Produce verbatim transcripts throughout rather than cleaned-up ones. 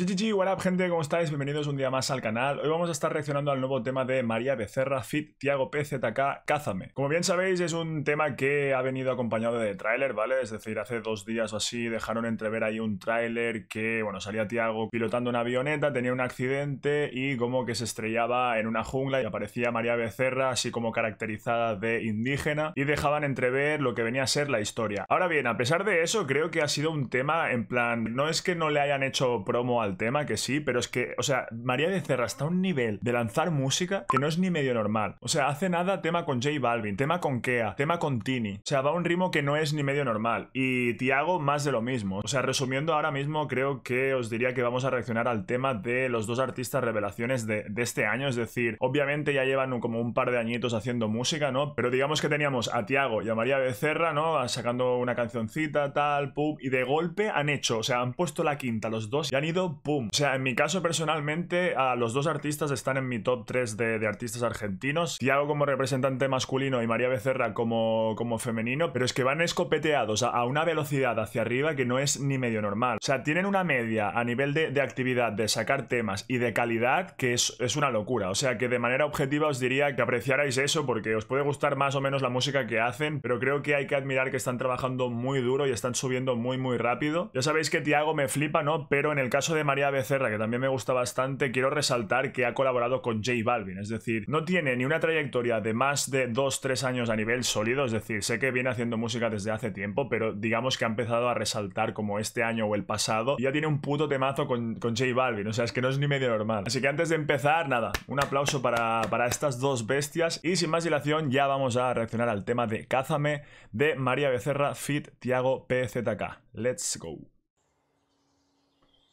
G G G, what up, gente, ¿cómo estáis? Bienvenidos un día más al canal. Hoy vamos a estar reaccionando al nuevo tema de María Becerra, feat Tiago P Z K, Cázame. Como bien sabéis, es un tema que ha venido acompañado de tráiler, ¿vale? Es decir, hace dos días o así dejaron entrever ahí un tráiler que, bueno, salía Tiago pilotando una avioneta, tenía un accidente y como que se estrellaba en una jungla y aparecía María Becerra así como caracterizada de indígena y dejaban entrever lo que venía a ser la historia. Ahora bien, a pesar de eso, creo que ha sido un tema en plan, no es que no le hayan hecho promo al tema, que sí, pero es que, o sea, María Becerra está a un nivel de lanzar música que no es ni medio normal. O sea, hace nada tema con J Balvin, tema con Kea, tema con Tini. O sea, va a un ritmo que no es ni medio normal. Y Tiago, más de lo mismo. O sea, resumiendo ahora mismo, creo que os diría que vamos a reaccionar al tema de los dos artistas revelaciones de, de este año. Es decir, obviamente ya llevan un, como un par de añitos haciendo música, ¿no? Pero digamos que teníamos a Tiago y a María Becerra, ¿no? Sacando una cancioncita, tal, pum, y de golpe han hecho, o sea, han puesto la quinta los dos y han ido ¡pum! O sea, en mi caso personalmente, a los dos artistas están en mi top tres de, de artistas argentinos. Tiago como representante masculino y María Becerra como, como femenino, pero es que van escopeteados a, a una velocidad hacia arriba que no es ni medio normal. O sea, tienen una media a nivel de, de actividad, de sacar temas y de calidad que es, es una locura. O sea, que de manera objetiva os diría que apreciarais eso porque os puede gustar más o menos la música que hacen, pero creo que hay que admirar que están trabajando muy duro y están subiendo muy, muy rápido. Ya sabéis que Tiago me flipa, ¿no? Pero en el caso de María Becerra, que también me gusta bastante, quiero resaltar que ha colaborado con J Balvin, es decir, no tiene ni una trayectoria de más de dos tres años a nivel sólido, es decir, sé que viene haciendo música desde hace tiempo, pero digamos que ha empezado a resaltar como este año o el pasado, y ya tiene un puto temazo con, con J Balvin, o sea, es que no es ni medio normal. Así que antes de empezar, nada, un aplauso para, para estas dos bestias, y sin más dilación ya vamos a reaccionar al tema de Cázame de María Becerra feat Tiago P Z K. Let's go.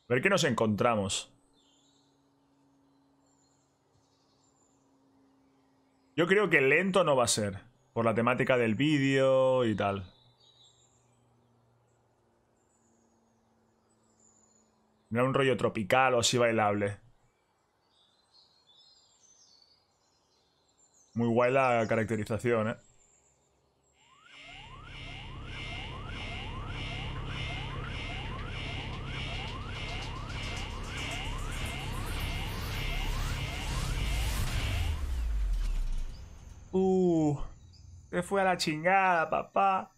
A ver qué nos encontramos. Yo creo que lento no va a ser, por la temática del vídeo y tal. Era un rollo tropical o así bailable. Muy guay la caracterización, ¿eh? Uh, te fue a la chingada, papá.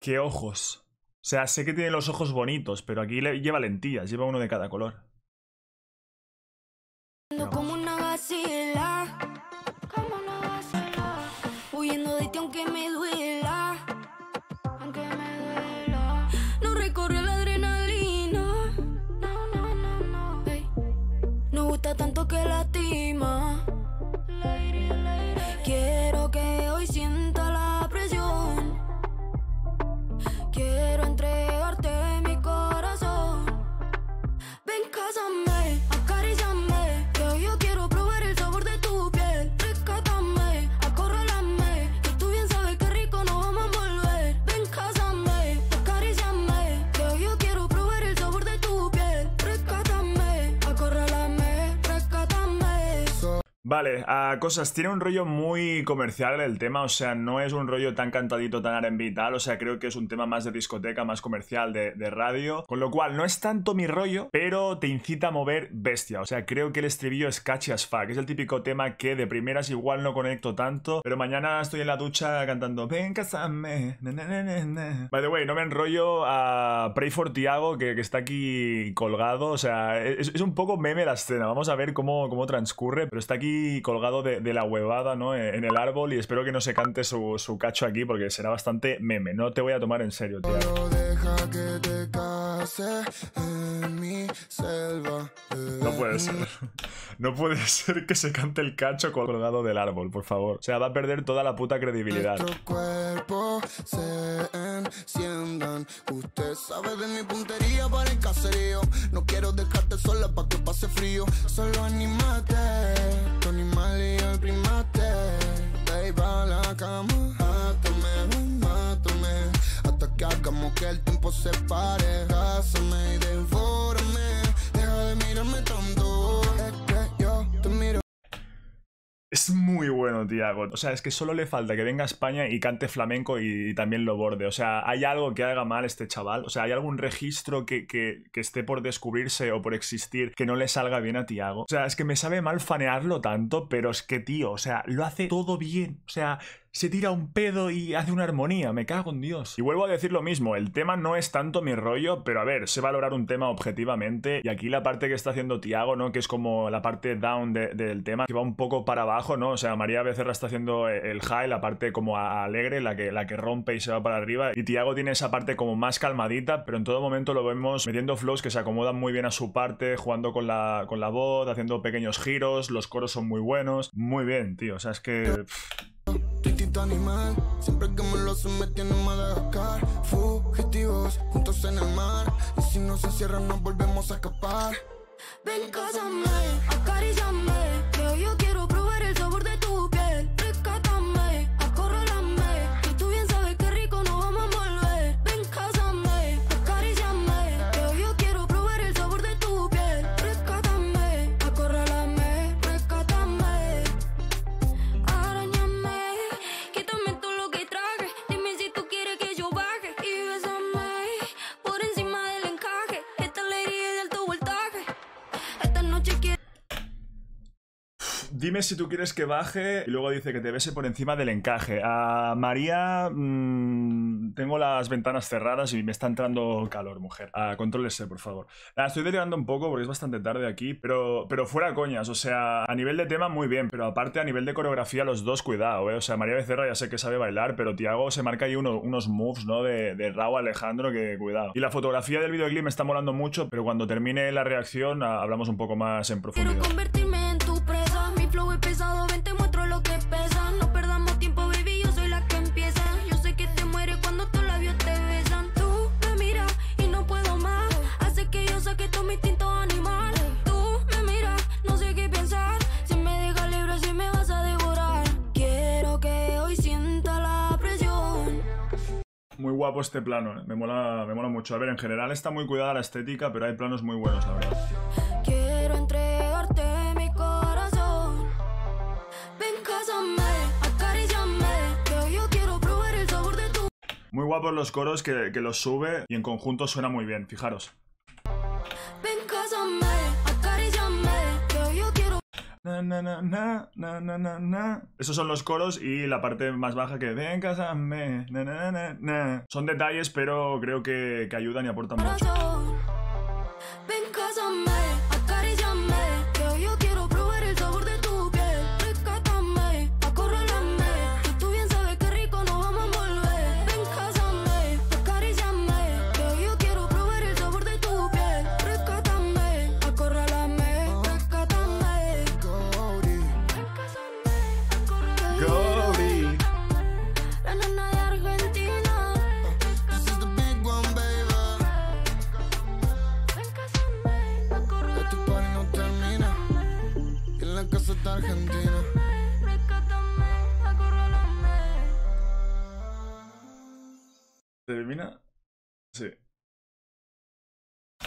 ¡Qué ojos! O sea, sé que tiene los ojos bonitos, pero aquí le lleva lentillas, lleva uno de cada color. No. Tanto que lastima. Quiero que hoy sienta la presión. Quiero entregarte mi corazón. Ven, cásame, acaríciame, que hoy yo quiero probar el sabor de tu piel. Rescátame, acorralame, que tú bien sabes que rico nos vamos a envolver. Ven, cásame, acaríciame, que hoy yo quiero probar el sabor de tu piel. Rescátame, acorralame. Vale, a cosas, tiene un rollo muy comercial el tema, o sea, no es un rollo tan cantadito, tan R and B y tal, o sea, creo que es un tema más de discoteca, más comercial, de, de radio, con lo cual no es tanto mi rollo, pero te incita a mover bestia, o sea, creo que el estribillo es catchy as fuck, es el típico tema que de primeras igual no conecto tanto, pero mañana estoy en la ducha cantando ven, cásame, na, na, na, na. By the way, no me enrollo a Pray for Tiago, que, que está aquí colgado, o sea, es, es un poco meme la escena, vamos a ver cómo, cómo transcurre, pero está aquí colgado de, de la huevada, ¿no? En el árbol, y espero que no se cante su, su cacho aquí porque será bastante meme. No te voy a tomar en serio, tío. No puede ser. No puede ser que se cante el cacho colgado del árbol, por favor. O sea, va a perder toda la puta credibilidad. Usted sabe de mi puntería para el caserío. No quiero dejarte sola para que pase frío. Solo anímate. Tu animal y el primate. De ahí va la cama. Mátame, mátame. Hasta que hagamos que el tiempo se pare. Cásame y devórame. Deja de mirarme tanto. Es que Es muy bueno, Tiago. O sea, es que solo le falta que venga a España y cante flamenco y, y también lo borde. O sea, ¿hay algo que haga mal este chaval? O sea, ¿hay algún registro que, que, que esté por descubrirse o por existir que no le salga bien a Tiago? O sea, es que me sabe mal fanearlo tanto, pero es que, tío, o sea, lo hace todo bien. O sea, se tira un pedo y hace una armonía. Me cago en Dios. Y vuelvo a decir lo mismo. El tema no es tanto mi rollo, pero a ver, sé valorar un tema objetivamente. Y aquí la parte que está haciendo Tiago, ¿no? Que es como la parte down de, del tema, que va un poco para abajo, ¿no? O sea, María Becerra está haciendo el high, la parte como alegre, la que, la que rompe y se va para arriba. Y Tiago tiene esa parte como más calmadita, pero en todo momento lo vemos metiendo flows que se acomodan muy bien a su parte, jugando con la, con la voz, haciendo pequeños giros. Los coros son muy buenos. Muy bien, tío. O sea, es que... Pff. Distinto animal, siempre que me lo sometí en Madagascar. Fugitivos, juntos en el mar. Y si no se cierran, nos volvemos a escapar. Ven, cásame, acaríciame. Creo yo quiero probar el sabor de tu piel. Rescátame, acorralame. Que tú bien sabes que rico nos vamos a envolver. Ven, cásame, acaríciame. Creo yo quiero probar el sabor de tu piel. Rescátame, acorralame. Rescátame, arañame. Dime si tú quieres que baje, y luego dice que te bese por encima del encaje. A María, mmm, tengo las ventanas cerradas y me está entrando calor, mujer. Ah, contrólese, por favor. Ah, estoy delirando un poco porque es bastante tarde aquí, pero, pero fuera coñas, o sea, a nivel de tema muy bien, pero aparte a nivel de coreografía los dos, cuidado, ¿eh? O sea, María Becerra ya sé que sabe bailar, pero Tiago se marca ahí uno, unos moves, ¿no? De, de Raúl Alejandro, que cuidado. Y la fotografía del videoclip me está molando mucho, pero cuando termine la reacción a, hablamos un poco más en profundidad. Quiero convertirme en tu presa. Flow es pesado, ven te muestro lo que pesa. No perdamos tiempo, baby, yo soy la que empieza. Yo sé que te mueres cuando tus labios te besan. Tú me miras y no puedo más. Hace que yo saque todo mi instinto animal. Tú me miras, no sé qué pensar. Si me dejas libre, si me vas a devorar. Quiero que hoy sienta la presión. Muy guapo este plano, ¿eh? me, mola, me mola mucho. A ver, en general está muy cuidada la estética, pero hay planos muy buenos, la verdad. Quiero entregarte mi corazón. Muy guapos los coros que, que los sube y en conjunto suena muy bien, fijaros. Na, na, na, na, na, na, na. Esos son los coros y la parte más baja que ven, cásame, na, na, na, na. Son detalles, pero creo que, que ayudan y aportan mucho. Ven, cásame, acaríciame. Creo yo quiero probar el sabor de tu piel. Rescátame, acorralame. Que tú bien sabes que rico nos vamos a envolver. Ven, cásame, acaríciame. Creo yo quiero probar el sabor de tu piel. Rescátame, acorralame. Rescátame. Gory, acorralame. Gory, la nana de Argentina. This is the big one, baby. Argentina. ¿Termina? Sí.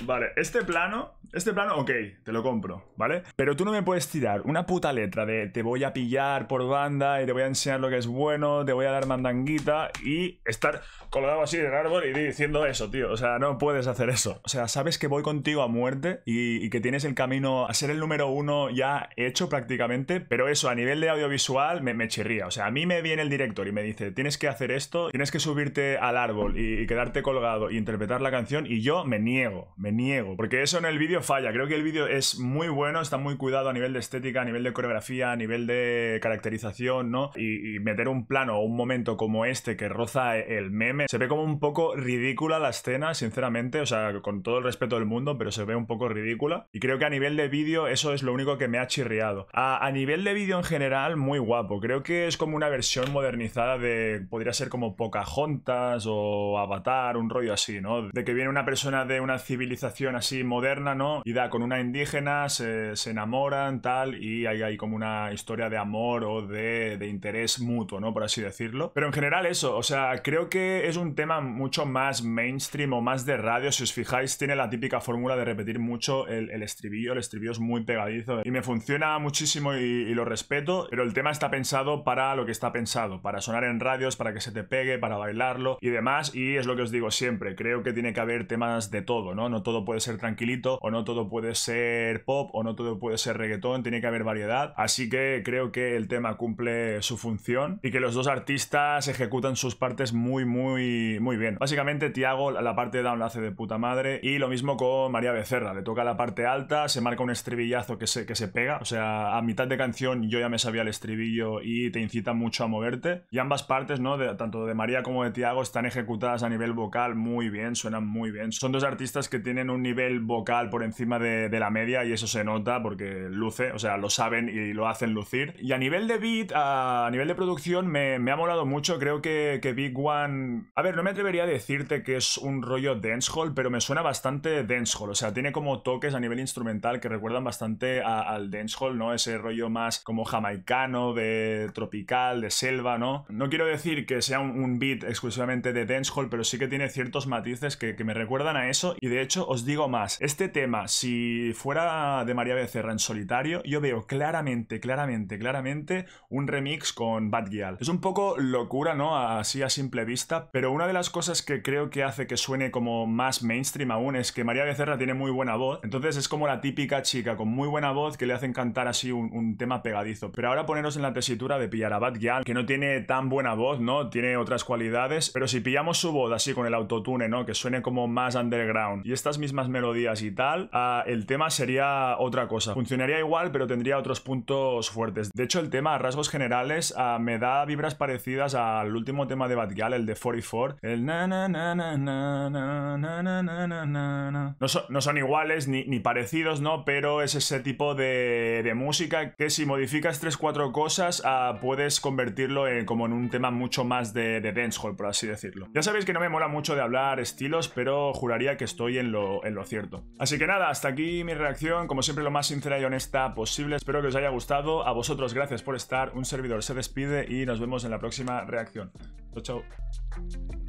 Vale, este plano, este plano, ok, te lo compro, ¿vale? Pero tú no me puedes tirar una puta letra de te voy a pillar por banda y te voy a enseñar lo que es bueno, te voy a dar mandanguita y estar colgado así del árbol y diciendo eso, tío. O sea, no puedes hacer eso. O sea, sabes que voy contigo a muerte y, y que tienes el camino a ser el número uno ya hecho prácticamente, pero eso a nivel de audiovisual me, me chirría. O sea, a mí me viene el director y me dice, tienes que hacer esto, tienes que subirte al árbol y, y quedarte colgado y interpretar la canción y yo me niego. Me niego, porque eso en el vídeo falla. Creo que el vídeo es muy bueno, está muy cuidado a nivel de estética, a nivel de coreografía, a nivel de caracterización, ¿no? Y, y meter un plano o un momento como este que roza el meme, se ve como un poco ridícula la escena, sinceramente, o sea, con todo el respeto del mundo, pero se ve un poco ridícula. Y creo que a nivel de vídeo eso es lo único que me ha chirriado. A, a nivel de vídeo en general, muy guapo. Creo que es como una versión modernizada de... Podría ser como Pocahontas o Avatar, un rollo así, ¿no? De que viene una persona de una civilización civilización así moderna, ¿no? Y da con una indígena, se, se enamoran, tal, y hay ahí como una historia de amor o de, de interés mutuo, ¿no? Por así decirlo. Pero en general eso, o sea, creo que es un tema mucho más mainstream o más de radio. Si os fijáis, tiene la típica fórmula de repetir mucho el, el estribillo. El estribillo es muy pegadizo y me funciona muchísimo y, y lo respeto, pero el tema está pensado para lo que está pensado, para sonar en radios, para que se te pegue, para bailarlo y demás. Y es lo que os digo siempre, creo que tiene que haber temas de todo, ¿no? No todo puede ser tranquilito, o no todo puede ser pop, o no todo puede ser reggaetón, tiene que haber variedad. Así que creo que el tema cumple su función y que los dos artistas ejecutan sus partes muy, muy, muy bien. Básicamente Tiago la parte de down la hace de puta madre y lo mismo con María Becerra, le toca la parte alta, se marca un estribillazo que se, que se pega, o sea, a mitad de canción yo ya me sabía el estribillo y te incita mucho a moverte. Y ambas partes, ¿no? De, tanto de María como de Tiago están ejecutadas a nivel vocal muy bien, suenan muy bien. Son dos artistas que tienen un nivel vocal por encima de, de la media y eso se nota porque luce, o sea, lo saben y lo hacen lucir. Y a nivel de beat, a, a nivel de producción me, me ha molado mucho, creo que, que Big One... A ver, no me atrevería a decirte que es un rollo dancehall, pero me suena bastante dancehall, o sea, tiene como toques a nivel instrumental que recuerdan bastante a, al dancehall, ¿no? Ese rollo más como jamaicano, de tropical, de selva, ¿no? No quiero decir que sea un, un beat exclusivamente de dancehall, pero sí que tiene ciertos matices que, que me recuerdan a eso. Y de hecho, os digo más, este tema, si fuera de María Becerra en solitario, yo veo claramente, claramente, claramente un remix con Bad Gyal. Es un poco locura, ¿no? Así a simple vista, pero una de las cosas que creo que hace que suene como más mainstream aún es que María Becerra tiene muy buena voz, entonces es como la típica chica con muy buena voz que le hacen cantar así un, un tema pegadizo. Pero ahora poneros en la tesitura de pillar a Bad Gyal, que no tiene tan buena voz, ¿no? Tiene otras cualidades, pero si pillamos su voz así con el autotune, ¿no? Que suene como más underground y estas mismas melodías y tal, uh, el tema sería otra cosa. Funcionaría igual, pero tendría otros puntos fuertes. De hecho, el tema a rasgos generales uh, me da vibras parecidas al último tema de Bad Gyal, el de cuarenta y cuatro. El na na na na na na na na na na. No son, no son iguales ni, ni parecidos, ¿no? Pero es ese tipo de, de música que si modificas tres cuatro cosas uh, puedes convertirlo en, como en un tema mucho más de, de dancehall, por así decirlo. Ya sabéis que no me mola mucho de hablar estilos, pero juraría que estoy en lo, en lo cierto. Así que nada, hasta aquí mi reacción, como siempre lo más sincera y honesta posible. Espero que os haya gustado, a vosotros gracias por estar, un servidor se despide y nos vemos en la próxima reacción. Chao, chao.